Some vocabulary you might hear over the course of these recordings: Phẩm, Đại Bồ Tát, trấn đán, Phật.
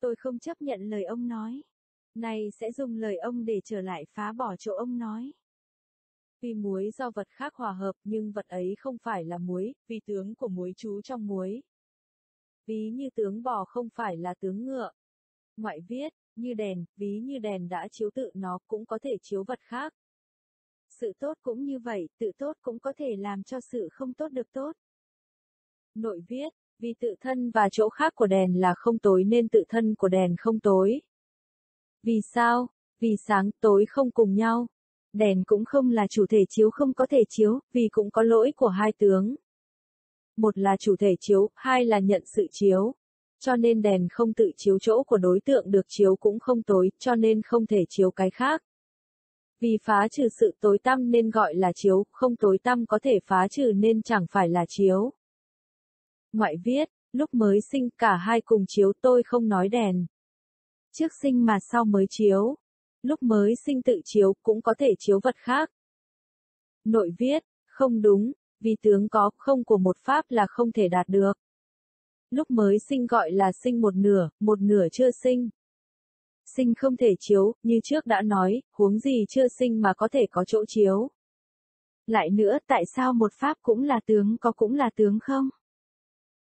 Tôi không chấp nhận lời ông nói. Nay sẽ dùng lời ông để trở lại phá bỏ chỗ ông nói. Tuy muối do vật khác hòa hợp nhưng vật ấy không phải là muối, vì tướng của muối trú trong muối. Ví như tướng bò không phải là tướng ngựa. Ngoại viết, như đèn, ví như đèn đã chiếu tự nó cũng có thể chiếu vật khác. Sự tốt cũng như vậy, tự tốt cũng có thể làm cho sự không tốt được tốt. Nội viết, vì tự thân và chỗ khác của đèn là không tối nên tự thân của đèn không tối. Vì sao? Vì sáng tối không cùng nhau. Đèn cũng không là chủ thể chiếu không có thể chiếu, vì cũng có lỗi của hai tướng. Một là chủ thể chiếu, hai là nhận sự chiếu. Cho nên đèn không tự chiếu chỗ của đối tượng được chiếu cũng không tối, cho nên không thể chiếu cái khác. Vì phá trừ sự tối tăm nên gọi là chiếu, không tối tăm có thể phá trừ nên chẳng phải là chiếu. Ngoại viết, lúc mới sinh cả hai cùng chiếu, tôi không nói đèn. Trước sinh mà sau mới chiếu. Lúc mới sinh tự chiếu cũng có thể chiếu vật khác. Nội viết, không đúng, vì tướng có không của một pháp là không thể đạt được. Lúc mới sinh gọi là sinh một nửa chưa sinh. Sinh không thể chiếu, như trước đã nói, huống gì chưa sinh mà có thể có chỗ chiếu. Lại nữa, tại sao một pháp cũng là tướng có cũng là tướng không?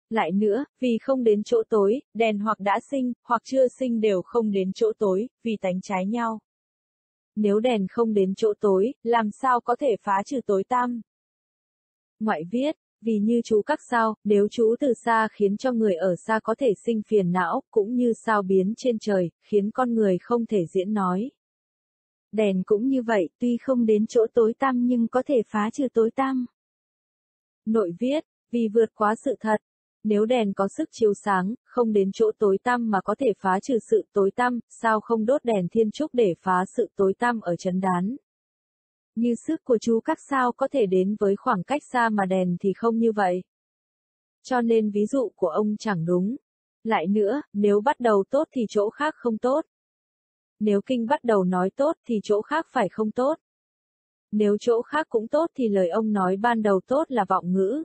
Lại nữa, vì không đến chỗ tối, đèn hoặc đã sinh, hoặc chưa sinh đều không đến chỗ tối, vì tánh trái nhau. Nếu đèn không đến chỗ tối, làm sao có thể phá trừ tối tăm? Ngoại viết, vì như chú các sao, nếu chú từ xa khiến cho người ở xa có thể sinh phiền não, cũng như sao biến trên trời, khiến con người không thể diễn nói. Đèn cũng như vậy, tuy không đến chỗ tối tăm nhưng có thể phá trừ tối tăm. Nội viết, vì vượt quá sự thật. Nếu đèn có sức chiếu sáng, không đến chỗ tối tăm mà có thể phá trừ sự tối tăm, sao không đốt đèn thiên trúc để phá sự tối tăm ở trấn đán? Như sức của chú các sao có thể đến với khoảng cách xa mà đèn thì không như vậy. Cho nên ví dụ của ông chẳng đúng. Lại nữa, nếu bắt đầu tốt thì chỗ khác không tốt. Nếu kinh bắt đầu nói tốt thì chỗ khác phải không tốt. Nếu chỗ khác cũng tốt thì lời ông nói ban đầu tốt là vọng ngữ.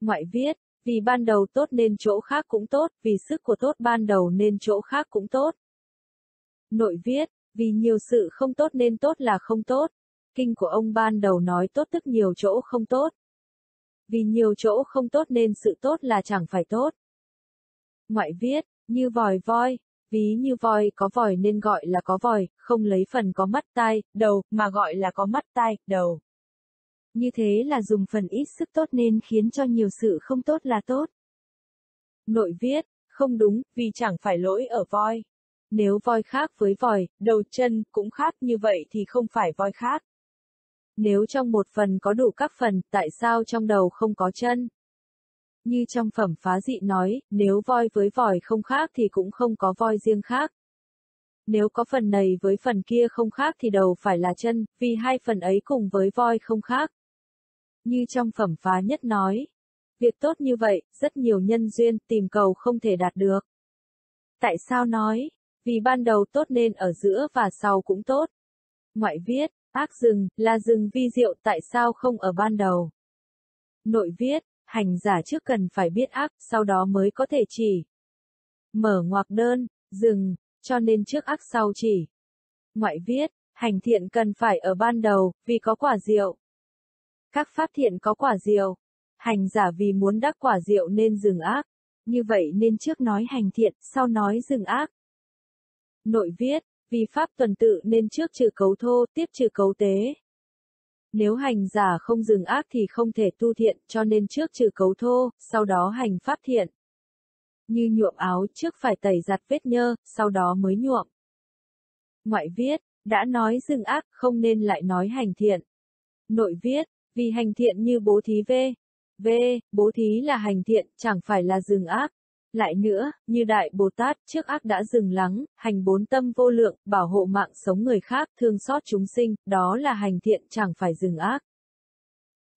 Ngoại viết, vì ban đầu tốt nên chỗ khác cũng tốt, vì sức của tốt ban đầu nên chỗ khác cũng tốt. Nội viết, vì nhiều sự không tốt nên tốt là không tốt. Kinh của ông ban đầu nói tốt tức nhiều chỗ không tốt. Vì nhiều chỗ không tốt nên sự tốt là chẳng phải tốt. Ngoại viết, như vòi voi, ví như voi có vòi nên gọi là có vòi, không lấy phần có mắt tai, đầu, mà gọi là có mắt tai, đầu. Như thế là dùng phần ít sức tốt nên khiến cho nhiều sự không tốt là tốt. Nội viết, không đúng, vì chẳng phải lỗi ở voi. Nếu voi khác với vòi, đầu chân cũng khác như vậy thì không phải voi khác. Nếu trong một phần có đủ các phần, tại sao trong đầu không có chân? Như trong phẩm phá dị nói, nếu voi với vòi không khác thì cũng không có voi riêng khác. Nếu có phần này với phần kia không khác thì đầu phải là chân, vì hai phần ấy cùng với voi không khác. Như trong phẩm phá nhất nói, việc tốt như vậy, rất nhiều nhân duyên tìm cầu không thể đạt được. Tại sao nói? Vì ban đầu tốt nên ở giữa và sau cũng tốt. Ngoại viết, ác rừng, là rừng vi diệu tại sao không ở ban đầu? Nội viết, hành giả trước cần phải biết ác, sau đó mới có thể chỉ. Mở ngoặc đơn, rừng, cho nên trước ác sau chỉ. Ngoại viết, hành thiện cần phải ở ban đầu, vì có quả diệu. Các pháp thiện có quả diệu. Hành giả vì muốn đắc quả diệu nên dừng ác. Như vậy nên trước nói hành thiện, sau nói dừng ác. Nội viết, vì pháp tuần tự nên trước trừ cấu thô, tiếp trừ cấu tế. Nếu hành giả không dừng ác thì không thể tu thiện, cho nên trước trừ cấu thô, sau đó hành pháp thiện. Như nhuộm áo, trước phải tẩy giặt vết nhơ, sau đó mới nhuộm. Ngoại viết, đã nói dừng ác, không nên lại nói hành thiện. Nội viết, vì hành thiện như bố thí bố thí là hành thiện, chẳng phải là dừng ác. Lại nữa, như Đại Bồ Tát, trước ác đã dừng lắng, hành bốn tâm vô lượng, bảo hộ mạng sống người khác, thương xót chúng sinh, đó là hành thiện, chẳng phải dừng ác.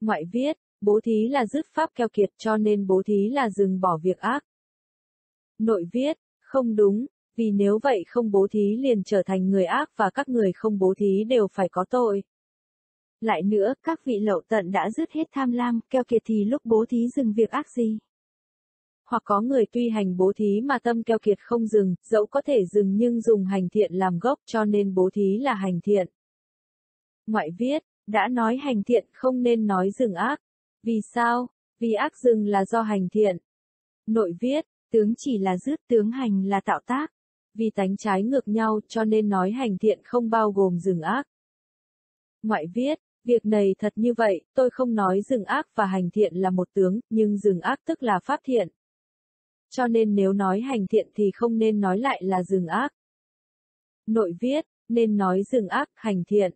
Ngoại viết, bố thí là dứt pháp keo kiệt, cho nên bố thí là dừng bỏ việc ác. Nội viết, không đúng, vì nếu vậy không bố thí liền trở thành người ác và các người không bố thí đều phải có tội. Lại nữa, các vị lậu tận đã dứt hết tham lam, keo kiệt thì lúc bố thí dừng việc ác gì? Hoặc có người tuy hành bố thí mà tâm keo kiệt không dừng, dẫu có thể dừng nhưng dùng hành thiện làm gốc, cho nên bố thí là hành thiện. Ngoại viết, đã nói hành thiện không nên nói dừng ác. Vì sao? Vì ác dừng là do hành thiện. Nội viết, tướng chỉ là dứt, tướng hành là tạo tác. Vì tánh trái ngược nhau cho nên nói hành thiện không bao gồm dừng ác. Ngoại viết, việc này thật như vậy, tôi không nói dừng ác và hành thiện là một tướng, nhưng dừng ác tức là pháp thiện. Cho nên nếu nói hành thiện thì không nên nói lại là dừng ác. Nội viết, nên nói dừng ác, hành thiện.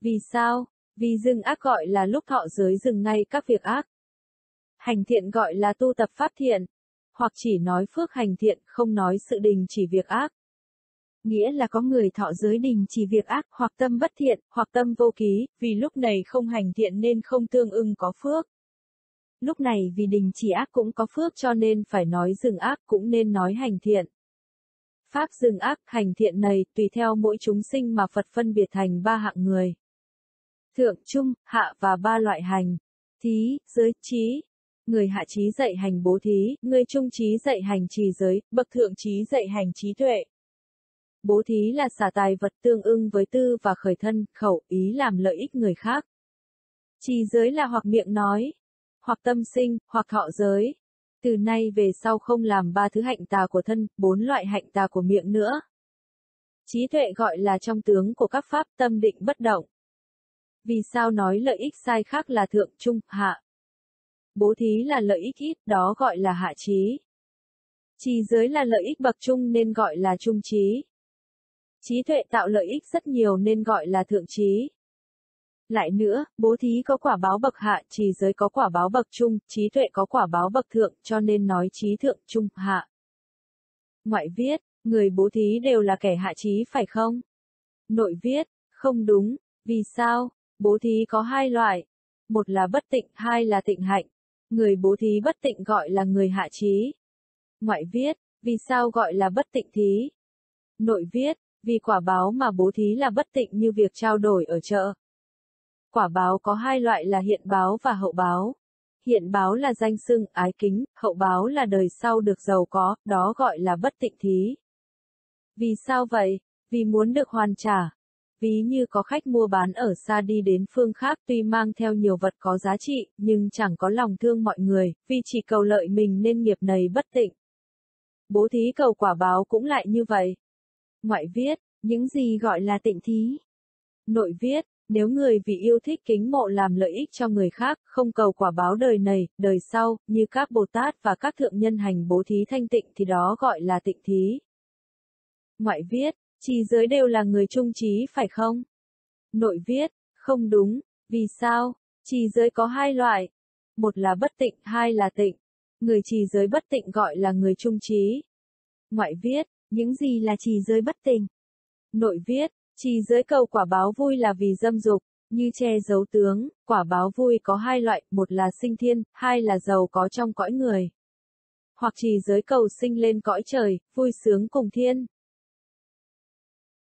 Vì sao? Vì dừng ác gọi là lúc thọ giới dừng ngay các việc ác. Hành thiện gọi là tu tập pháp thiện. Hoặc chỉ nói phước hành thiện, không nói sự đình chỉ việc ác. Nghĩa là có người thọ giới đình chỉ việc ác, hoặc tâm bất thiện, hoặc tâm vô ký, vì lúc này không hành thiện nên không tương ưng có phước. Lúc này vì đình chỉ ác cũng có phước cho nên phải nói dừng ác, cũng nên nói hành thiện. Pháp dừng ác, hành thiện này tùy theo mỗi chúng sinh mà Phật phân biệt thành ba hạng người. Thượng, trung, hạ và ba loại hành. Thí, giới, trí. Người hạ trí dạy hành bố thí, người trung trí dạy hành trì giới, bậc thượng trí dạy hành trí tuệ. Bố thí là xả tài vật tương ưng với tư và khởi thân, khẩu, ý làm lợi ích người khác. Trì giới là hoặc miệng nói, hoặc tâm sinh, hoặc thọ giới. Từ nay về sau không làm ba thứ hạnh tà của thân, bốn loại hạnh tà của miệng nữa. Trí tuệ gọi là trong tướng của các pháp, tâm định bất động. Vì sao nói lợi ích sai khác là thượng, trung, hạ? Bố thí là lợi ích ít, đó gọi là hạ trí. Trì giới là lợi ích bậc trung nên gọi là trung trí. Trí tuệ tạo lợi ích rất nhiều nên gọi là thượng trí. Lại nữa, bố thí có quả báo bậc hạ, trì giới có quả báo bậc trung, trí tuệ có quả báo bậc thượng, cho nên nói trí thượng, trung, hạ. Ngoại viết, người bố thí đều là kẻ hạ trí phải không? Nội viết, không đúng. Vì sao? Bố thí có hai loại. Một là bất tịnh, hai là tịnh hạnh. Người bố thí bất tịnh gọi là người hạ trí. Ngoại viết, vì sao gọi là bất tịnh thí? Nội viết, vì quả báo mà bố thí là bất tịnh như việc trao đổi ở chợ. Quả báo có hai loại là hiện báo và hậu báo. Hiện báo là danh xưng, ái kính, hậu báo là đời sau được giàu có, đó gọi là bất tịnh thí. Vì sao vậy? Vì muốn được hoàn trả. Ví như có khách mua bán ở xa đi đến phương khác tuy mang theo nhiều vật có giá trị, nhưng chẳng có lòng thương mọi người, vì chỉ cầu lợi mình nên nghiệp này bất tịnh. Bố thí cầu quả báo cũng lại như vậy. Ngoại viết, những gì gọi là tịnh thí? Nội viết, nếu người vì yêu thích kính mộ làm lợi ích cho người khác, không cầu quả báo đời này, đời sau, như các Bồ Tát và các thượng nhân hành bố thí thanh tịnh thì đó gọi là tịnh thí. Ngoại viết, trì giới đều là người trung trí phải không? Nội viết, không đúng. Vì sao? Trì giới có hai loại. Một là bất tịnh, hai là tịnh. Người trì giới bất tịnh gọi là người trung trí. Ngoại viết, những gì là trì giới bất tịnh? Nội viết, trì giới cầu quả báo vui là vì dâm dục, như che giấu tướng. Quả báo vui có hai loại, một là sinh thiên, hai là giàu có trong cõi người. Hoặc trì giới cầu sinh lên cõi trời, vui sướng cùng thiên.